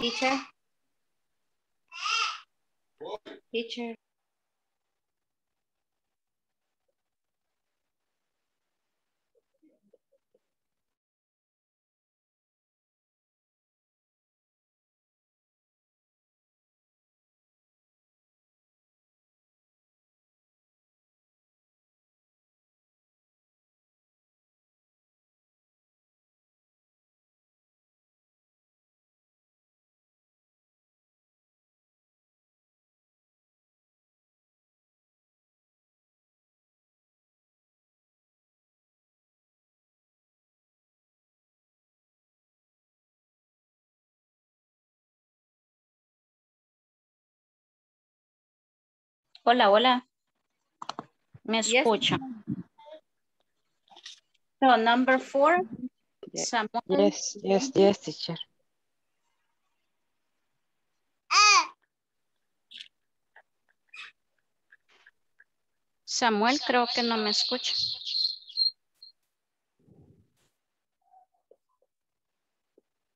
Teacher? Teacher? Hola, hola. Me escucha. So number 4. Yes, Samuel. yes, teacher. Samuel, creo que no me escucha.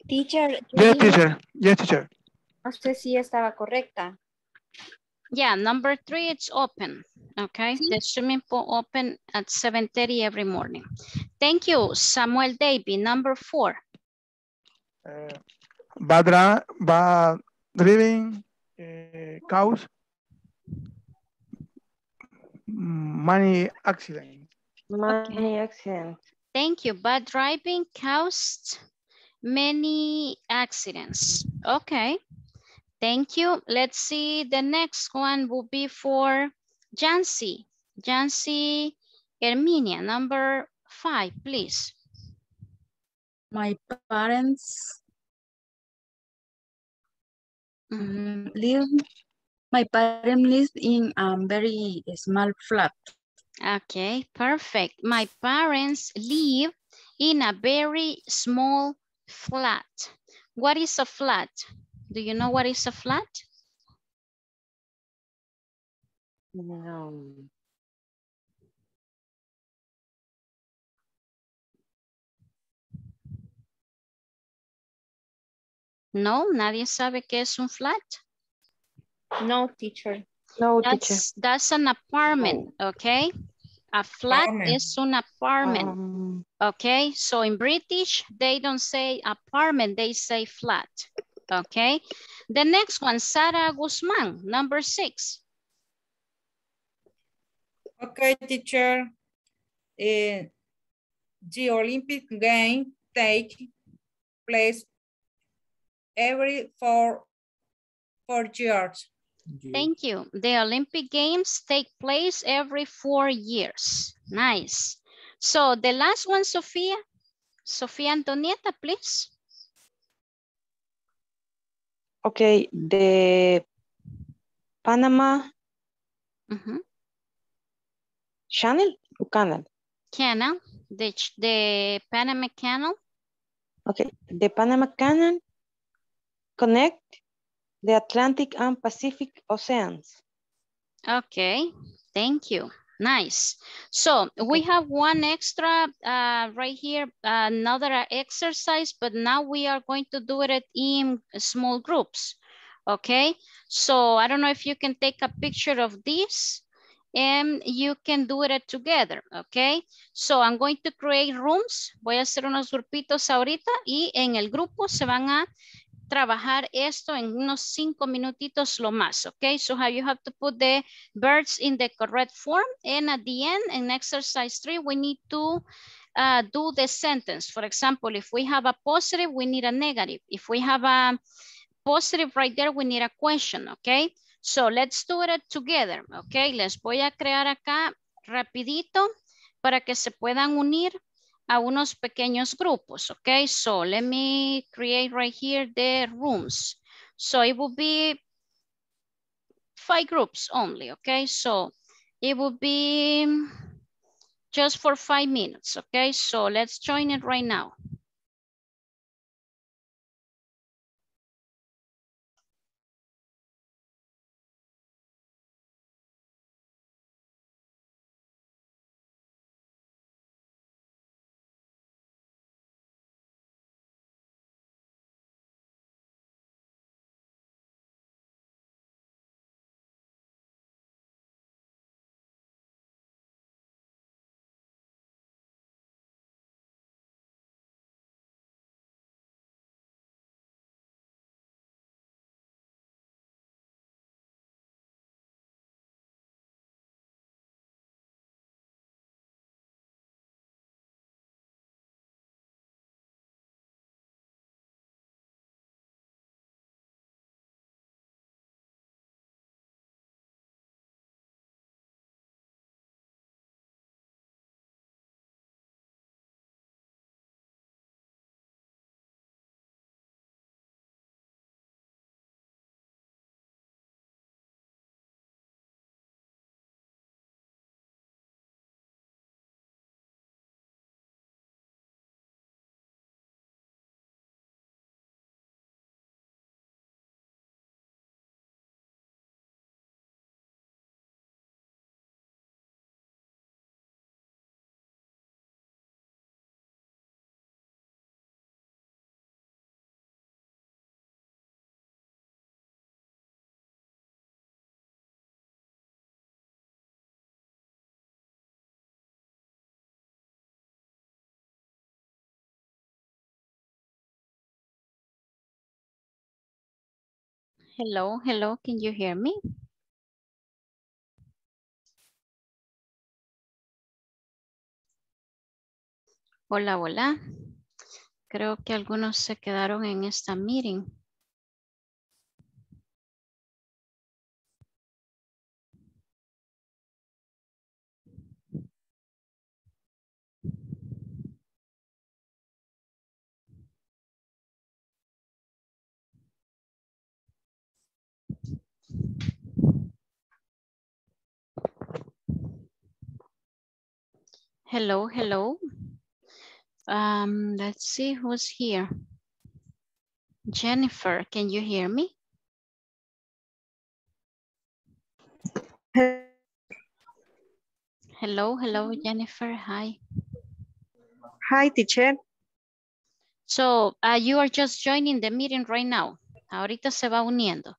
Teacher. Yes, teacher. Yes, teacher. No sé si estaba correcta. Yeah, number 3, it's open. Okay, the swimming pool open at 7:30 every morning. Thank you, Samuel Davy. Number 4. Bad driving, cause many accidents. Many accidents. Thank you. Bad driving caused many accidents. Okay. Thank you. Let's see. The next one will be for Jancy. Jancy Herminia, number 5, please. My parents live in a very small flat. Okay, perfect. My parents live in a very small flat. What is a flat? Do you know what is a flat? No. No, nadie sabe qué es un flat. No, teacher. No, teacher. That's an apartment, okay? A flat is an apartment, okay? So in British, they don't say apartment, they say flat. Okay, the next one, Sara Guzman, number 6. Okay, teacher. The Olympic Games take place every 4 years. Thank you. The Olympic Games take place every 4 years. Nice. So the last one, Sofia. Sofia Antonieta, please. Okay, the Panama Canal, the Panama Canal. Okay, the Panama Canal connect the Atlantic and Pacific Oceans. Okay, thank you. Nice. So we have one extra right here, another exercise, but now we are going to do it in small groups. Okay. So I don't know if you can take a picture of this and you can do it together. Okay. So I'm going to create rooms. Voy a hacer unos grupitos ahorita y en el grupo se van a trabajar esto en unos 5 minutitos lo más, okay? So you have to put the verbs in the correct form, and at the end, in exercise 3, we need to do the sentence. For example, if we have a positive, we need a negative. If we have a positive right there, we need a question, okay? So let's do it together, okay? Les voy a crear acá rapidito para que se puedan unir a unos pequeños grupos, okay? So let me create right here the rooms. So it will be 5 groups only, okay? So it will be just for 5 minutes, okay? So let's join it right now. Hello, hello, can you hear me? Hola, hola. Creo que algunos se quedaron en esta meeting. Hello, hello. Let's see who's here. Jennifer, can you hear me? Hello, hello, Jennifer. Hi. Hi, teacher. So you are just joining the meeting right now. Ahorita se va uniendo.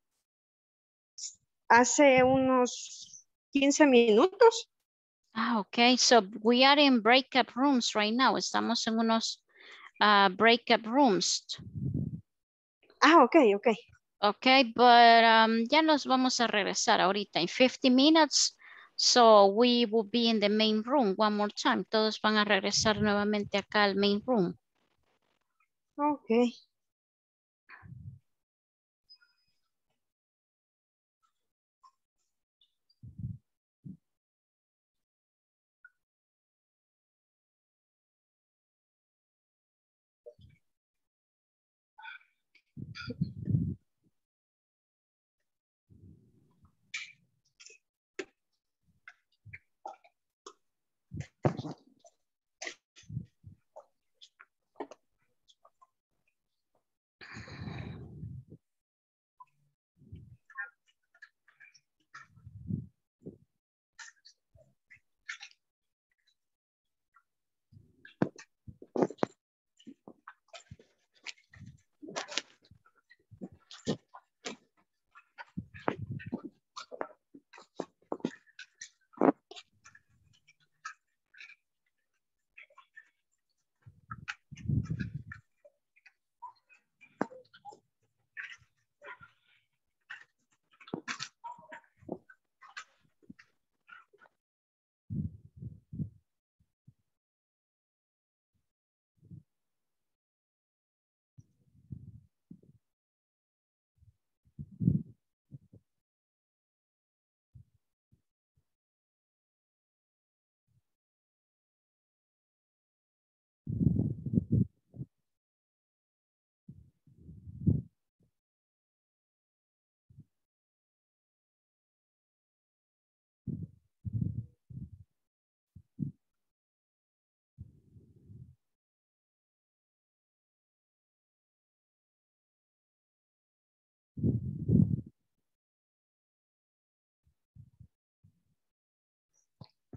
Hace unos 15 minutos. Ah, okay, so we are in breakup rooms right now. Estamos en unos breakup rooms. Ah, okay, okay. Okay, but ya nos vamos a regresar ahorita in 50 minutes. So we will be in the main room one more time. Todos van a regresar nuevamente acá al main room. Okay.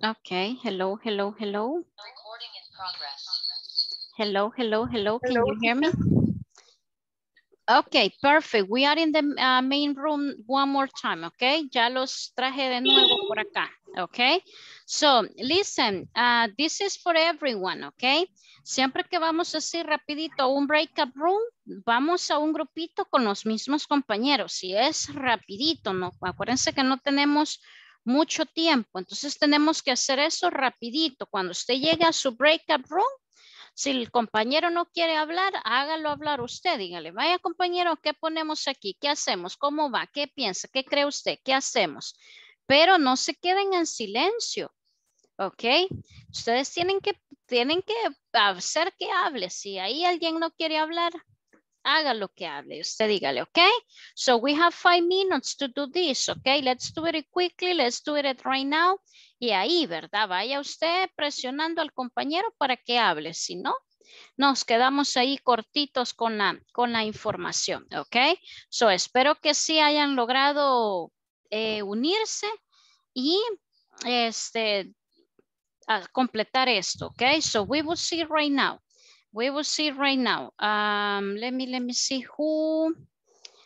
Okay, hello, hello, hello. Recording in progress. Hello, hello, hello. Can you hear me? Okay, perfect. We are in the main room one more time, okay? Ya los traje de nuevo por acá, okay? So, listen, this is for everyone, okay? Siempre que vamos así rapidito a un breakup room, vamos a un grupito con los mismos compañeros. Y es rapidito, ¿no? Acuérdense que no tenemos mucho tiempo. Entonces tenemos que hacer eso rapidito. Cuando usted llegue a su breakup room, si el compañero no quiere hablar, hágalo hablar usted. Dígale, vaya compañero, ¿qué ponemos aquí? ¿Qué hacemos? ¿Cómo va? ¿Qué piensa? ¿Qué cree usted? ¿Qué hacemos? Pero no se queden en silencio. ¿Ok? Ustedes tienen que hacer que hable. Si ahí alguien no quiere hablar, hágalo que hable. Usted dígale, ¿ok? So we have 5 minutes to do this, ¿ok? Let's do it quickly. Let's do it right now. Y ahí, ¿verdad? Vaya usted presionando al compañero para que hable. Si no, nos quedamos ahí cortitos con la información, ¿ok? So espero que sí hayan logrado unirse y completar esto, ¿ok? So we will see right now. We will see right now. Let me see who.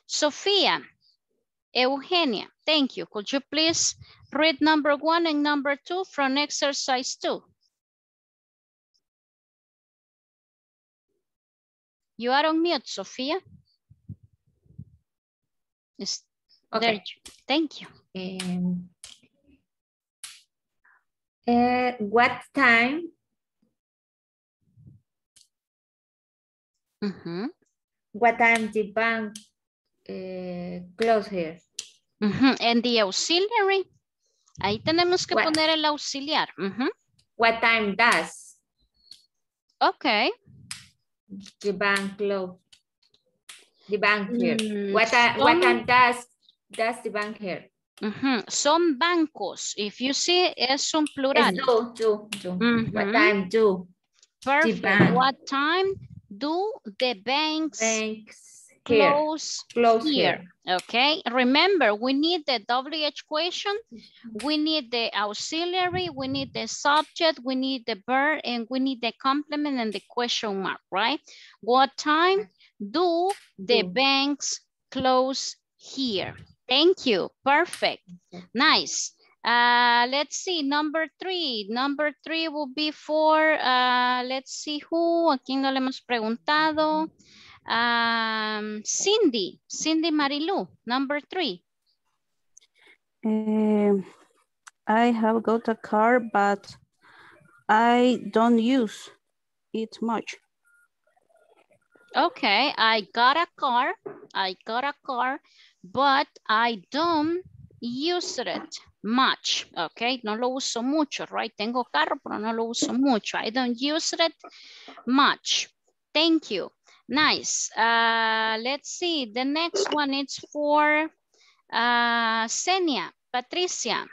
Sofia Eugenia, thank you. Could you please read number 1 and number 2 from exercise 2? You are on mute, Sofia. Okay. Thank you. What time? Mm-hmm. What time the bank close here? Mm-hmm. And the auxiliary. Ahí tenemos que poner el auxiliar. Mm-hmm. What time does? Okay. The bank close. The bank here. What time does the bank here? Mm-hmm. Son bancos. If you see, es un plural. Do. Mm-hmm. What time do? Perfect. The bank. What time do the banks close here? Okay. Remember, we need the WH question. We need the auxiliary. We need the subject. We need the verb, and we need the complement and the question mark. Right? What time do the banks close here? Thank you. Perfect. Nice. Let's see. Number three. Number three will be for, let's see who. ¿A quién no le hemos preguntado? Cindy. Cindy Marilu. Number three. I have got a car, but I don't use it much. Okay, I got a car, but I don't use it much. Okay, no lo uso mucho, right? Tengo carro, pero no lo uso mucho. I don't use it much. Thank you. Nice. Let's see. The next one is for Senia Patricia.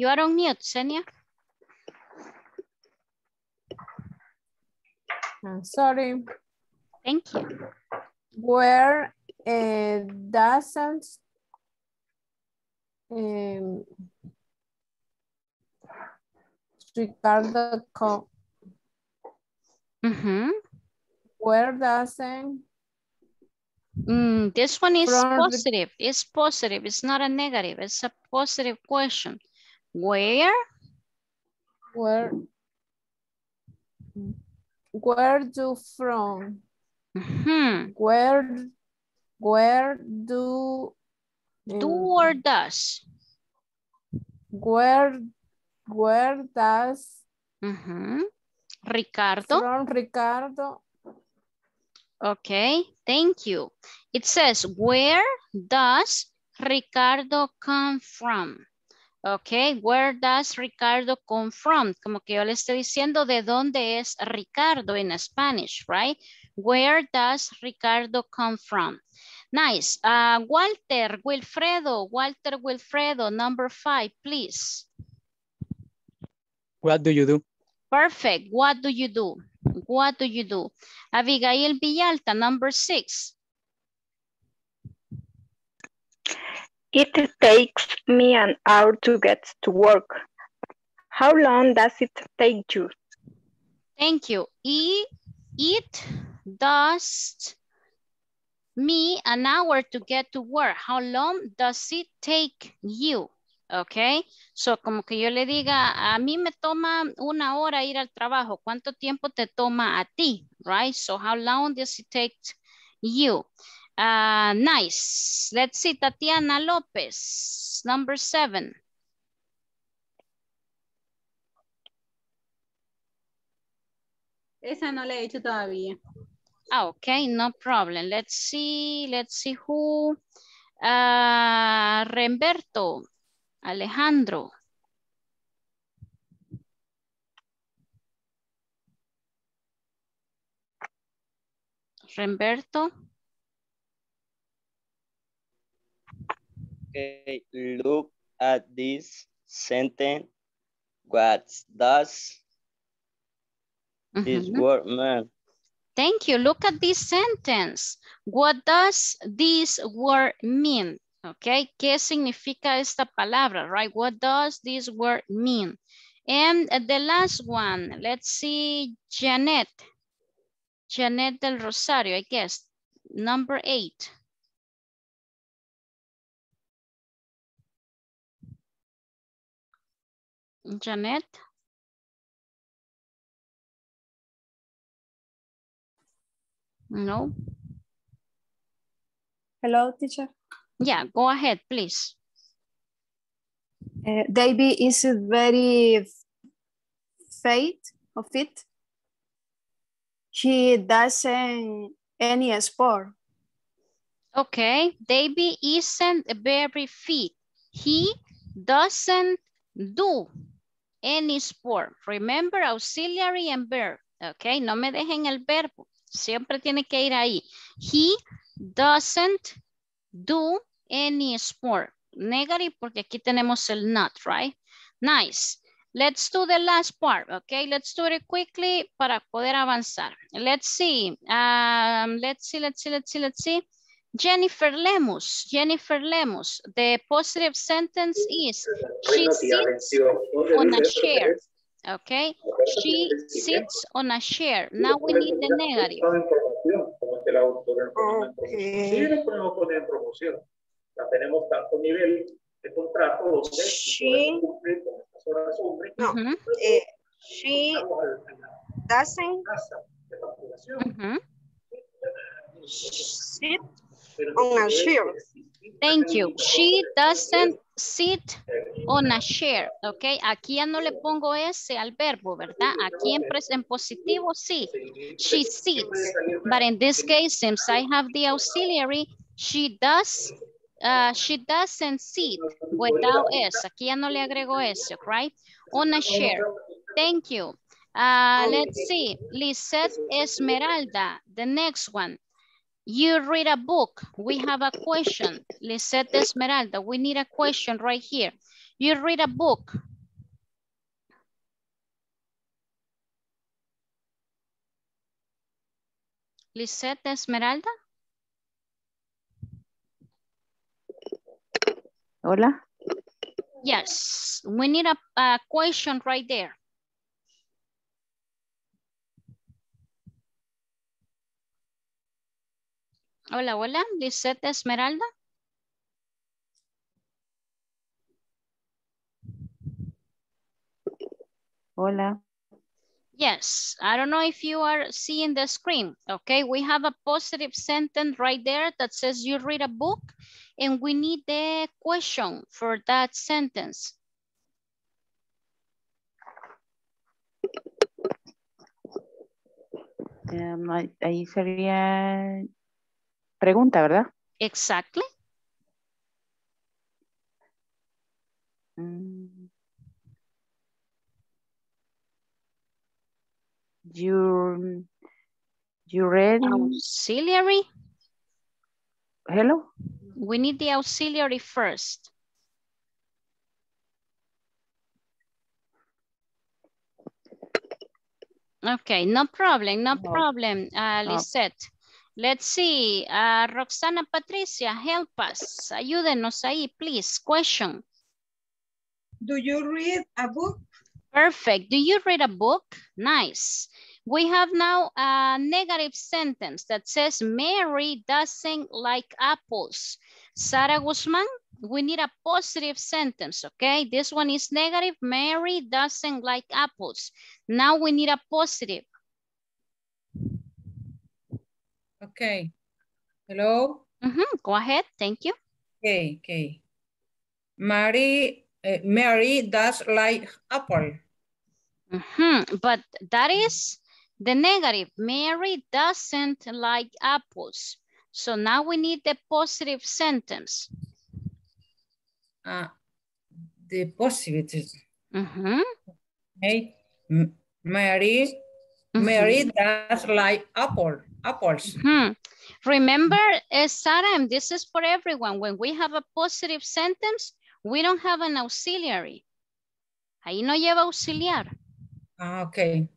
You are on mute, Senia. I'm sorry. Thank you. Where doesn't Ricardo come? Mm-hmm. Where doesn't? This one is positive. It's positive. It's not a negative. It's a positive question. Where do from? Mm-hmm. Where do or does? Where does? Mm-hmm. Ricardo. From Ricardo. Okay, thank you. It says, where does Ricardo come from? Okay, where does Ricardo come from? Como que yo le estoy diciendo de dónde es Ricardo in Spanish, right? Where does Ricardo come from? Nice. Walter Wilfredo, number 5, please. What do you do? Perfect. What do you do? Abigail Villalta, number 6. It takes me an hour to get to work. How long does it take you? Thank you. It does me an hour to get to work. How long does it take you? Okay. So, como que yo le diga, a mí me toma una hora ir al trabajo. ¿Cuánto tiempo te toma a ti? Right? So, how long does it take you? Nice. Let's see, Tatiana Lopez, number 7. Esa no la he hecho todavía. Okay, no problem. Let's see who. Remberto, Alejandro. Remberto. Okay, look at this sentence. What does this word mean? Thank you. Look at this sentence. What does this word mean? Okay, ¿qué significa esta palabra, right? What does this word mean? And the last one, let's see, Jeanette del Rosario, I guess, number 8. Jeanette? No. Hello, teacher. Yeah, go ahead, please. Davy is very fit of it. He doesn't any sport. Okay, Davy isn't very fit. He doesn't do any sport. Remember auxiliary and verb. Okay, no me dejen el verbo. Siempre tiene que ir ahí. He doesn't do any sport. Negative porque aquí tenemos el not, right? Nice. Let's do the last part, okay? Let's do it quickly para poder avanzar. Let's see. Let's see. Jennifer Lemus. Jennifer Lemus. The positive sentence is she sits on a chair. Okay, she sits on a chair. Now we need the negative. She doesn't sit on a chair. Thank you. She doesn't sit on a chair, ok. Aquí ya no le pongo ese al verbo, ¿verdad? Aquí en positivo sí. She sits. But in this case, since I have the auxiliary, she doesn't sit without s. Aquí ya no le agrego s, right? On a chair. Thank you. Let's see. Lisseth Esmeralda, the next one. You read a book. We have a question. Lisseth Esmeralda, we need a question right here. You read a book. Lisseth Esmeralda? Hola? Yes, we need a question right there. Hola, hola, Lisseth Esmeralda. Hola. Yes, I don't know if you are seeing the screen. Okay, we have a positive sentence right there that says you read a book and we need the question for that sentence. Ahí sería... Pregunta, ¿verdad? Exactly. You read auxiliary? Hello? We need the auxiliary first. Okay, no problem, no problem, Lisseth. Let's see, Roxana Patricia, help us. Ayúdenos ahí, please. Question. Do you read a book? Perfect. Do you read a book? Nice. We have now a negative sentence that says Mary doesn't like apples. Sara Guzman, we need a positive sentence, okay? This one is negative. Mary doesn't like apples. Now we need a positive. Okay. Hello? Go ahead. Thank you. Okay. Mary does like apple. But that is the negative. Mary doesn't like apples. So now we need the positive sentence. The positive. Okay. Mary does like apples. Remember, Sara, and this is for everyone, when we have a positive sentence, we don't have an auxiliary. Ahí no lleva auxiliar. Okay.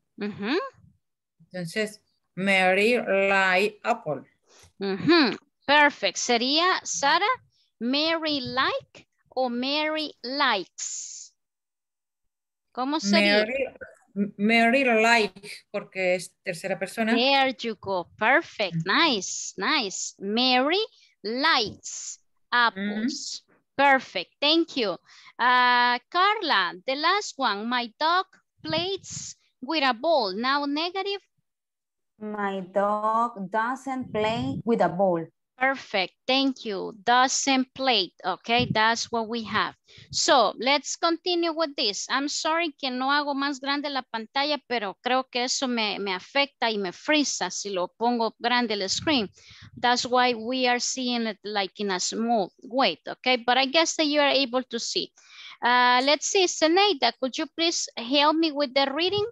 Entonces, Mary like apple. Perfect. Sería, Sara, Mary like o Mary likes? ¿Cómo sería? Mary like, porque es tercera persona. There you go. Perfect. Nice. Mary likes apples. Perfect. Thank you. Carla, the last one. My dog plays with a ball. Now negative. My dog doesn't play with a ball. Perfect, thank you. Doesn't play, okay? That's what we have. So, let's continue with this. I'm sorry que no hago más grande la pantalla, pero creo que eso me afecta y me frisa si lo pongo grande el screen. That's why we are seeing it like in a small way, okay? But I guess that you are able to see. Let's see, Seneida, could you please help me with the reading?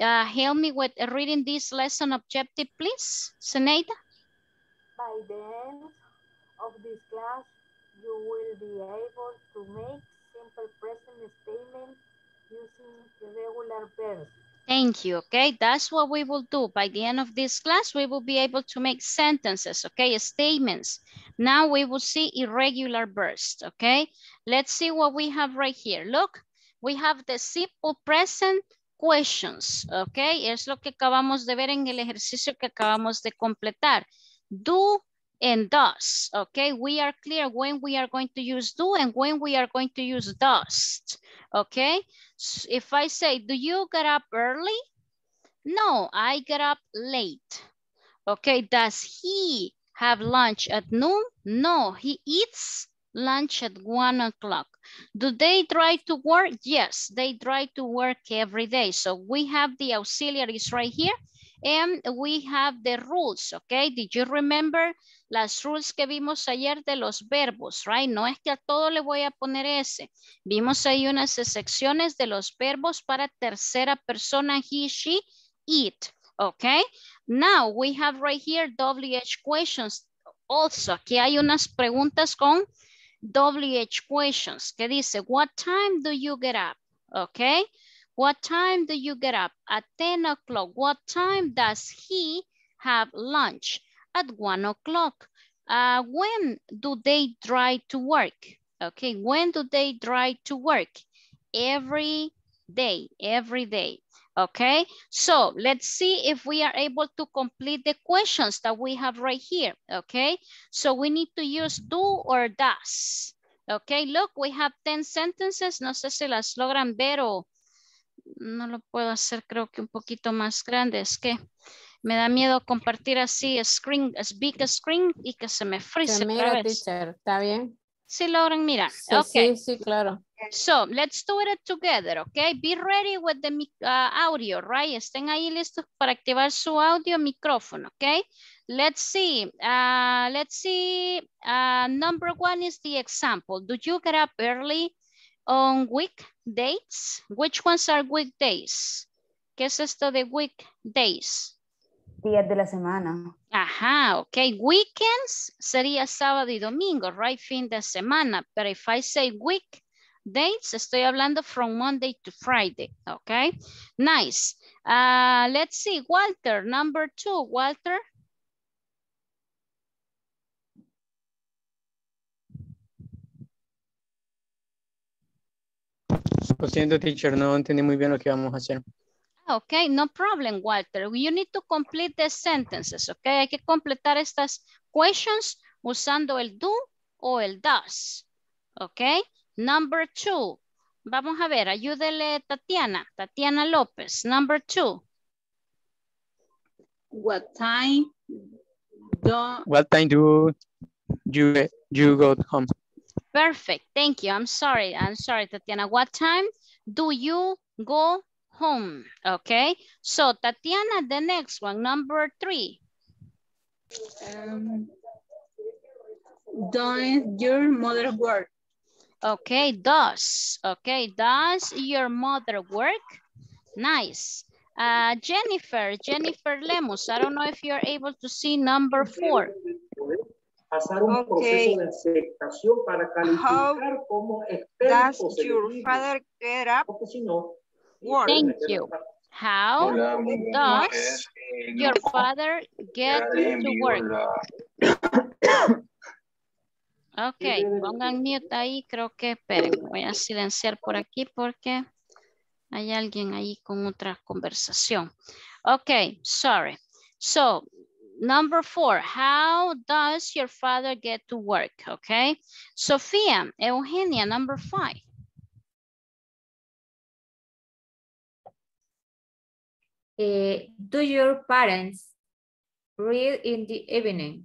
Help me with reading this lesson objective, please, Seneida. By the end of this class, you will be able to make simple present statements using irregular verbs. Thank you, okay? That's what we will do. By the end of this class, we will be able to make sentences, okay? Statements. Now we will see irregular verbs, okay? Let's see what we have right here. Look, we have the simple present questions, okay? Es lo que acabamos de ver en el ejercicio que acabamos de completar. Do and does, okay? We are clear when we are going to use do and when we are going to use does, okay? So if I say, do you get up early? No, I get up late. Okay, does he have lunch at noon? No, he eats lunch at 1 o'clock. Do they drive to work? Yes, they drive to work every day. So we have the auxiliaries right here. And we have the rules, okay? Did you remember las rules que vimos ayer de los verbos, right? No es que a todo le voy a poner ese. Vimos ahí unas excepciones de los verbos para tercera persona, he, she, it, okay? Now we have right here WH questions. Also, aquí hay unas preguntas con WH questions que dice, what time do you get up, okay? What time do you get up? At 10 o'clock. What time does he have lunch? At 1 o'clock. When do they drive to work? Okay, when do they drive to work? Every day, every day. Okay, so let's see if we are able to complete the questions that we have right here. Okay, so we need to use do or does. Okay, look, we have 10 sentences. No sé si las logran ver o... No lo puedo hacer, creo que un poquito más grande. Es que me da miedo compartir así, screen, big screen y que se me freeze. Mira, teacher, ¿está bien? Sí, logran mirar. Sí, okay. Sí, sí, claro. So, let's do it together, okay? Be ready with the audio, right? Estén ahí listos para activar su audio micrófono, okay? Let's see. Number one is the example. Do you get up early on weekdays? Which ones are weekdays? ¿Qué es esto de weekdays? Días de la semana. Ajá, ok. Weekends sería sábado y domingo, right? Fin de semana. But if I say weekdays, estoy hablando from Monday to Friday, ok? Nice. Let's see, Walter, number two, Walter. Lo siento, teacher, no entendí muy bien lo que vamos a hacer. Okay, no problem, Walter. You need to complete the sentences, okay? Hay que completar estas questions usando el do o el does, okay? Number two. Vamos a ver, ayúdele Tatiana. Tatiana Lopez, number two. What time do you go home? Perfect, thank you. I'm sorry, Tatiana. What time do you go home? Okay, so Tatiana, the next one, number three. Does your mother work? Okay, does. Okay, does your mother work? Nice. Jennifer Lemus, I don't know if you're able to see number four. Okay. How does your father get up? Work? Thank you. How does your father get to work? Okay, pongan mute ahí, creo que esperen. Voy a silenciar por aquí porque hay alguien ahí con otra conversación. Okay, sorry. So, number four, how does your father get to work? Okay, Sofia Eugenia, number five. Do your parents read in the evening?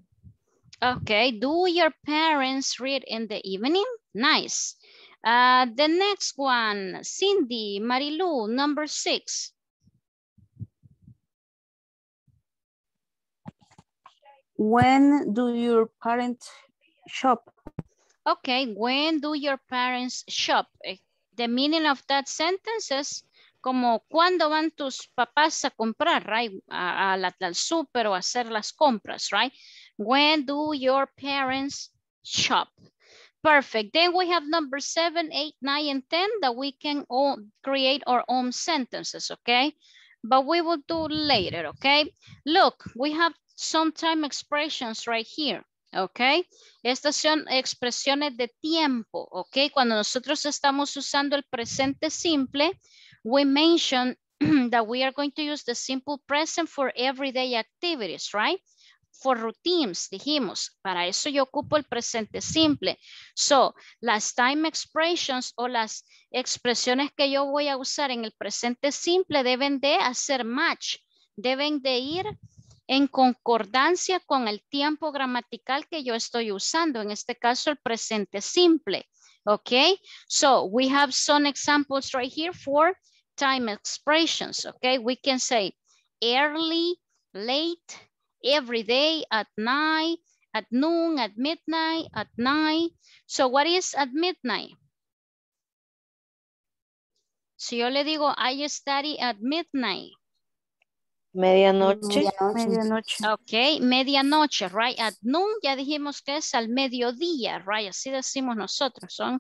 Okay, do your parents read in the evening? Nice. The next one, Cindy Marilu, number 6. When do your parents shop? Okay, when do your parents shop? The meaning of that sentence is como cuando van tus papás a comprar, right? Al super o a hacer las compras, right? When do your parents shop? Perfect. Then we have number 7, 8, 9, and 10 that we can all create our own sentences, okay? But we will do later, okay? Look, we have some time expressions right here, okay? Estas son expresiones de tiempo, okay? Cuando nosotros estamos usando el presente simple, we mention that we are going to use the simple present for everyday activities, right? For routines, dijimos, para eso yo ocupo el presente simple. So, las time expressions o las expresiones que yo voy a usar en el presente simple deben de hacer match, deben de ir en concordancia con el tiempo gramatical que yo estoy usando, en este caso el presente simple, okay? So, we have some examples right here for time expressions, okay? We can say early, late, every day, at night, at noon, at midnight, at night. So what is at midnight? Si yo le digo, I study at midnight. Medianoche. Medianoche. Okay, medianoche, right? At noon, ya dijimos que es al mediodía, right? Así decimos nosotros, son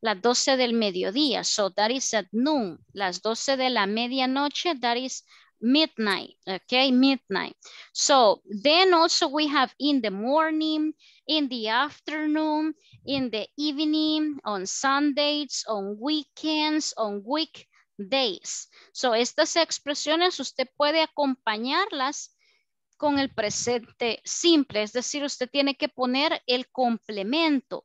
las 12 del mediodía. So that is at noon. Las 12 de la medianoche, that is midnight, okay, midnight. So then also we have in the morning, in the afternoon, in the evening, on Sundays, on weekends, on weekdays. So estas expresiones usted puede acompañarlas con el presente simple, es decir, usted tiene que poner el complemento.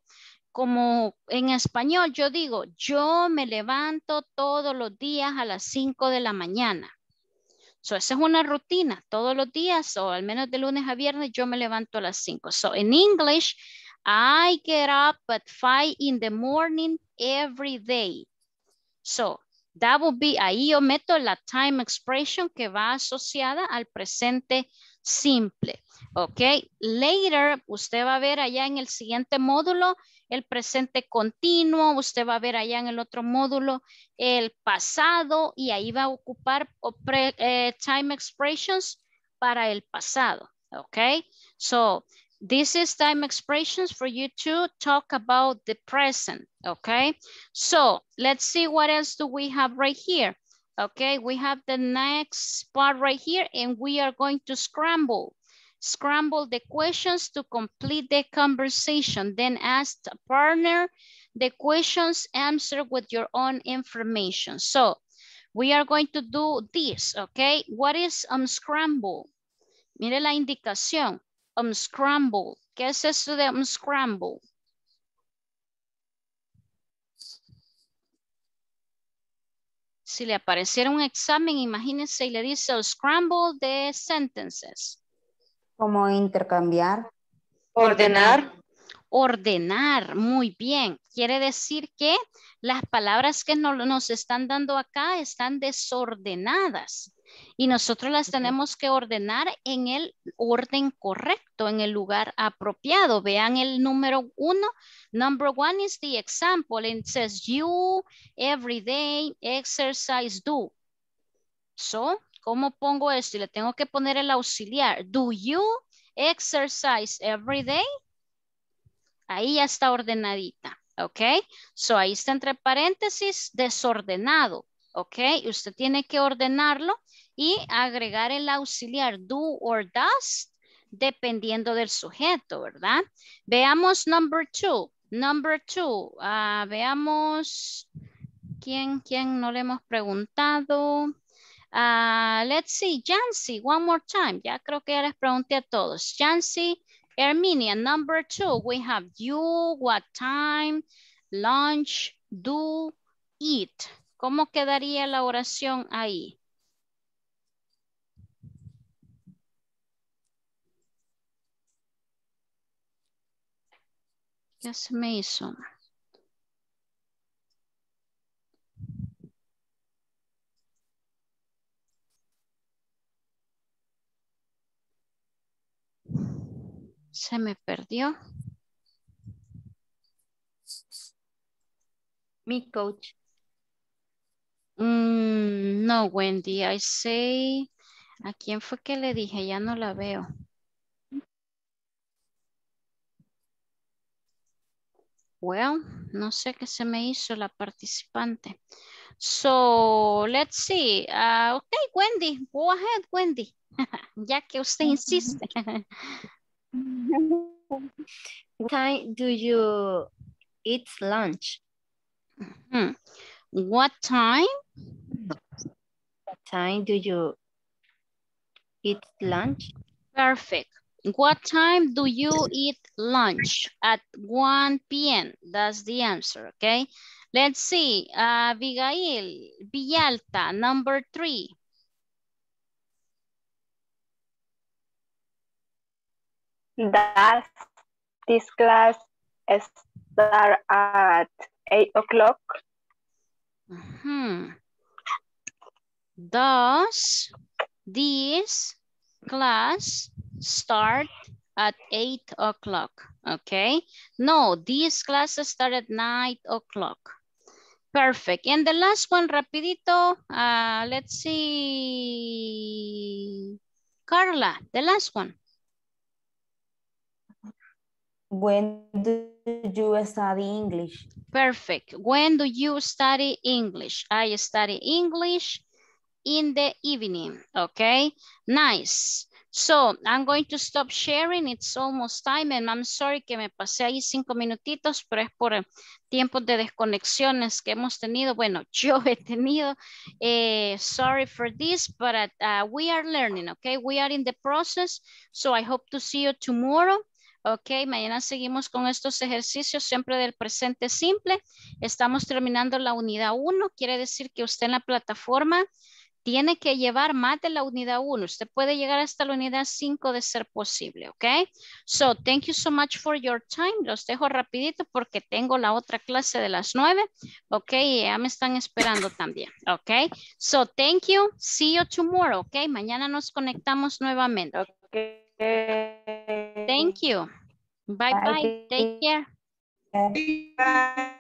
Como en español yo digo, yo me levanto todos los días a las 5 de la mañana. So, esa es una rutina, todos los días, o al menos de lunes a viernes, yo me levanto a las 5. So, in English, I get up at 5 in the morning every day. So, that would be, ahí yo meto la time expression que va asociada al presente simple. Ok, later, usted va a ver allá en el siguiente módulo el presente continuo, usted va a ver allá en el otro módulo el pasado y ahí va a ocupar time expressions para el pasado, okay? So, this is time expressions for you to talk about the present, okay? So, let's see what else do we have right here, okay? We have the next part right here and we are going to scramble the questions to complete the conversation. Then ask a partner the questions, answer with your own information. So we are going to do this, okay? What is unscramble? Mire la indicación, unscramble. ¿Qué es eso de unscramble? Si le apareciera un examen, imagínense y le dice unscramble the sentences. Como intercambiar. Ordenar. Ordenar, muy bien. Quiere decir que las palabras que nos están dando acá están desordenadas y nosotros las tenemos que ordenar en el orden correcto, en el lugar apropiado. Vean el número 1. Number 1 is the example and it says you, every day, exercise, do. So, ¿cómo pongo esto? Y le tengo que poner el auxiliar. Do you exercise every day? Ahí ya está ordenadita, ¿ok? So, ahí está entre paréntesis, desordenado, ¿ok? Usted tiene que ordenarlo y agregar el auxiliar do or does, dependiendo del sujeto, ¿verdad? Veamos number 2, veamos quién no le hemos preguntado. Let's see, Jancy, one more time. Ya creo que ya les pregunté a todos. Jancy, Herminia, number 2, we have you, what time, lunch, do, eat. ¿Cómo quedaría la oración ahí? Yes, Mason. Se me perdió. Me, coach. No, Wendy, I say, ¿a quién fue que le dije? Ya no la veo. Well, no sé qué se me hizo la participante. So, let's see. Okay, Wendy, go ahead, Wendy. Ya que usted insiste. What time do you eat lunch? What time? What time do you eat lunch? Perfect. What time do you eat lunch? At 1 p.m. That's the answer, okay? Let's see. Abigail Villalta, number 3. Does this class start at 8 o'clock? Does this class start at 8 o'clock? Okay. No, this class start at 9 o'clock. Perfect. And the last one, rapidito. Let's see. Carla, the last one. When do you study English? Perfect. When do you study English? I study English in the evening. Okay, nice. So I'm going to stop sharing. It's almost time and I'm sorry que me pasé ahí 5 minutitos, pero es por tiempos de desconexiones que hemos tenido. Bueno, yo he tenido. Sorry for this, but we are learning, okay? We are in the process. So I hope to see you tomorrow. Ok, mañana seguimos con estos ejercicios siempre del presente simple. Estamos terminando la unidad 1. Quiere decir que usted en la plataforma tiene que llevar más de la unidad 1. Usted puede llegar hasta la unidad 5 de ser posible, ok? So, thank you so much for your time. Los dejo rapidito porque tengo la otra clase de las 9. Ok, ya me están esperando también, ok? So, thank you. See you tomorrow, ok? Mañana nos conectamos nuevamente. Okay. Thank you. Bye-bye. Take care. Bye.